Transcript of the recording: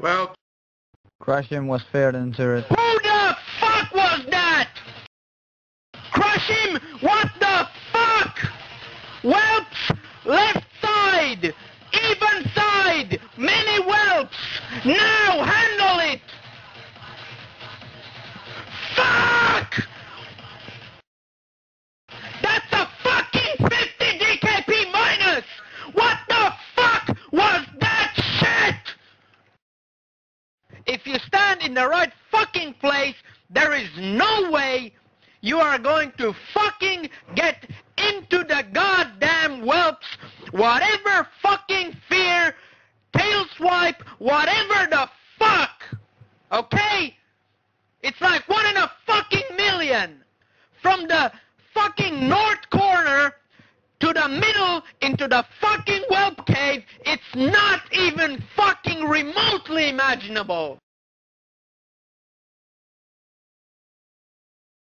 Well, crushing was fair into it. Who the fuck was that? Crush him! What the fuck? Whelps! Left side! Even side! Many whelps! Now handle it! Fuck! That's a fucking 50 DKP minus! What the fuck was that shit? If you stand in the right fucking place, there is no way you are going to fucking get into the goddamn whelps, whatever fucking fear, tail swipe, whatever the fuck, okay? It's like 1 in a fucking million. From the fucking north corner to the middle into the fucking whelp cave, it's not even fucking remotely imaginable.